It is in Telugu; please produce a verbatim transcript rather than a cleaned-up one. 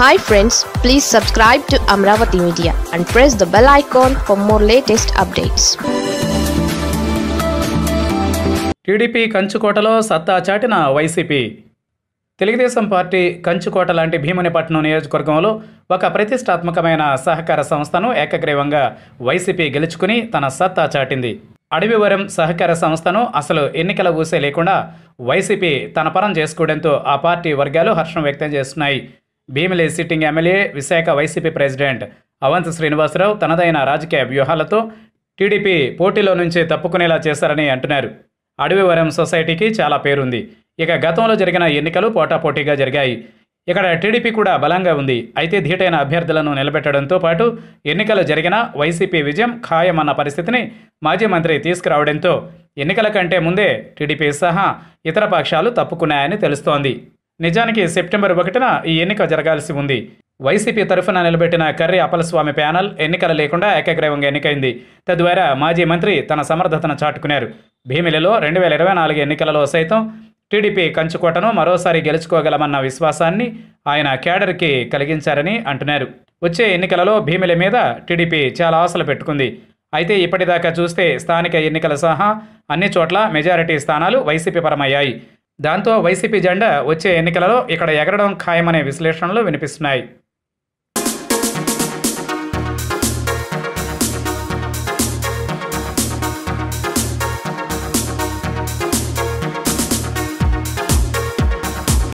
Hi friends, please subscribe to Amravati Media and press the bell icon for more latest updates. T D P Kanchukotalo Satta Chatina Y C P. Telugu Desam party కంచుకోట లాంటి భీమునిపట్నం నియోజకవర్గంలో ఒక ప్రతిష్టాత్మకమైన సహకార సంస్థను ఏకగ్రీవంగా వైసీపీ గెలుచుకుని తన సత్తా చాటింది. అడవివరం సహకార సంస్థను అసలు ఎన్నికల ఊసే లేకుండా వైసీపీ తన పరం చేసుకోవడంతో ఆ పార్టీ వర్గాలు హర్షం వ్యక్తం చేస్తున్నాయి. Bheemili sitting MLA Visakha YCP president Avanthi Srinivasarao తనదైన రాజకీయ వ్యూహాలతో టీడీపీ పోటీలో నుంచి తప్పుకునేలా చేశారని అంటున్నారు. అడవివరం సొసైటీకి చాలా పేరుంది. ఇక గతంలో జరిగిన ఎన్నికలు పోటాపోటీగా జరిగాయి. ఇక్కడ టీడీపీ కూడా బలంగా ఉంది. అయితే ధీటైన అభ్యర్థులను నిలబెట్టడంతో పాటు ఎన్నికలు జరిగిన వైసీపీ విజయం ఖాయమన్న పరిస్థితిని మాజీ మంత్రి తీసుకురావడంతో ఎన్నికల కంటే ముందే టీడీపీ సహా ఇతర పక్షాలు తప్పుకున్నాయని తెలుస్తోంది. నిజానికి సెప్టెంబర్ ఒకటిన ఈ ఎన్నిక జరగాల్సి ఉంది. వైసీపీ తరఫున నిలబెట్టిన కర్రీ అప్పలస్వామి ప్యానల్ ఎన్నికలు లేకుండా ఏకగ్రీవంగా ఎన్నికైంది. తద్వారా మాజీ మంత్రి తన సమర్థతను చాటుకున్నారు. భీమిలిలో రెండు వేల ఇరవై నాలుగు ఎన్నికలలో సైతం టీడీపీ కంచుకోటను మరోసారి గెలుచుకోగలమన్న విశ్వాసాన్ని ఆయన కేడర్కి కలిగించారని అంటున్నారు. వచ్చే ఎన్నికలలో భీమిలి మీద టీడీపీ చాలా ఆశలు పెట్టుకుంది. అయితే ఇప్పటిదాకా చూస్తే స్థానిక ఎన్నికల సహా అన్ని చోట్ల మెజారిటీ స్థానాలు వైసీపీ పరమయ్యాయి. దాంతో వైసీపీ జెండా వచ్చే ఎన్నికలలో ఇక్కడ ఎగరడం ఖాయమనే విశ్లేషణలు వినిపిస్తున్నాయి.